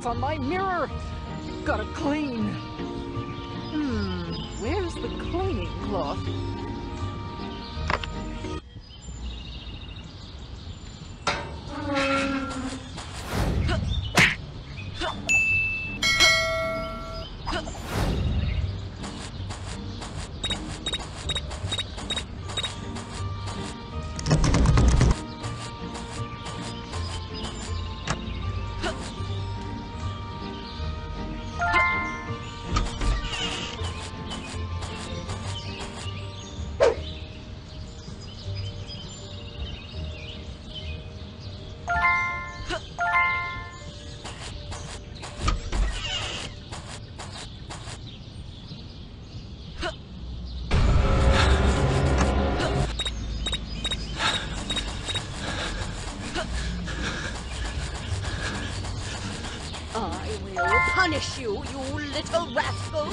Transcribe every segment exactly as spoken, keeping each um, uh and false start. prints on my mirror. Gotta clean. Hmm, where's the cleaning cloth? Punish you, you little rascal!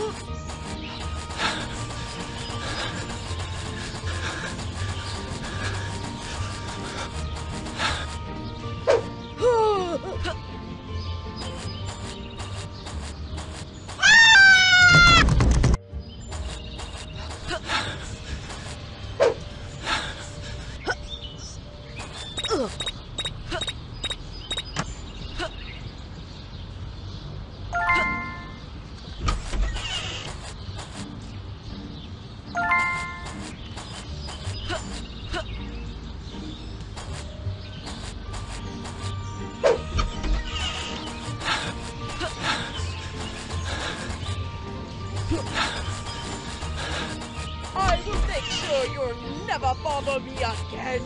I will make sure you'll never bother me again.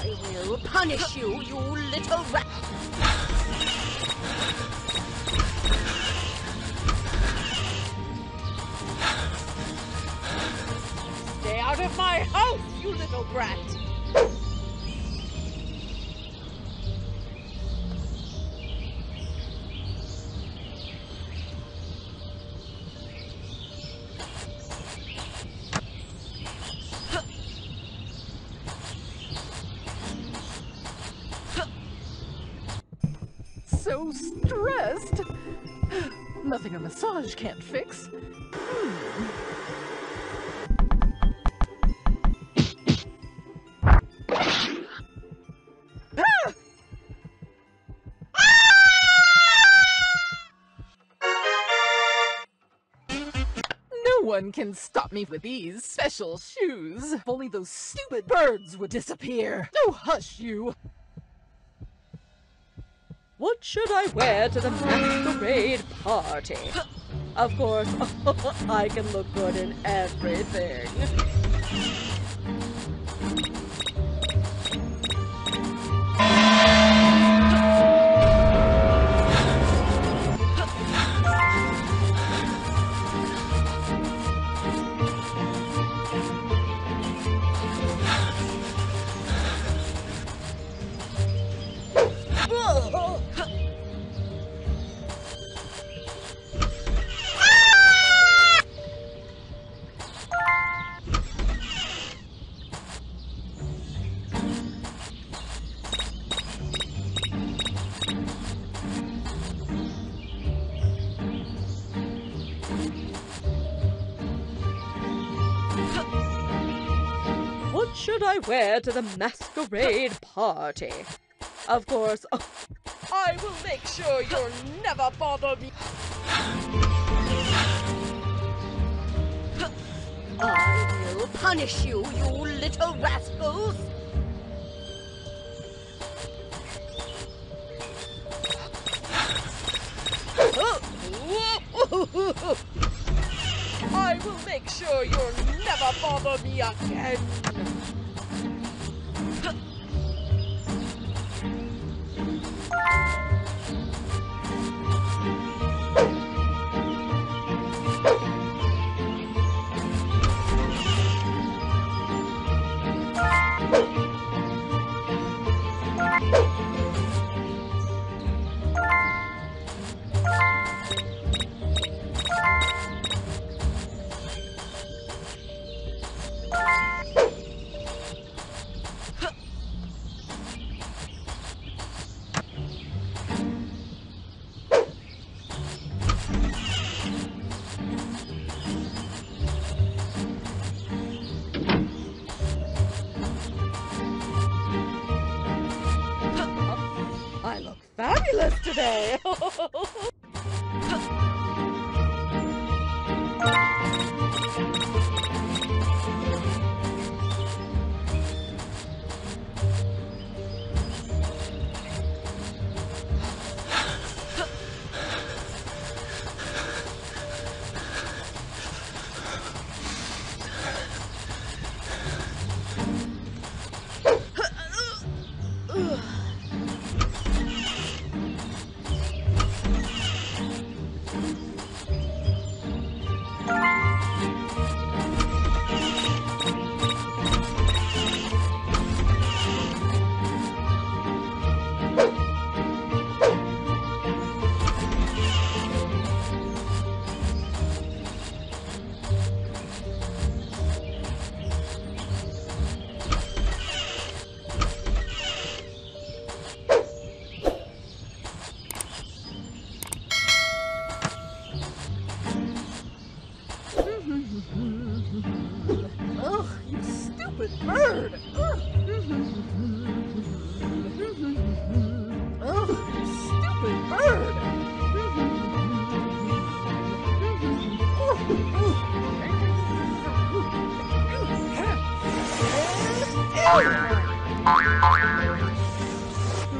I will punish you, you little rat! Stay out of my house, you little brat! So stressed. Nothing a massage can't fix. Hmm. Ah! Ah! No one can stop me with these special shoes. If only those stupid birds would disappear. Oh, hush you. What should I wear to the masquerade party? Of course, I can look good in everything. should I wear to the masquerade party? Of course, oh, I will make sure you'll never bother me. I will punish you, you little rascals. I will make sure you'll never bother me again. Today.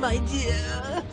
My dear.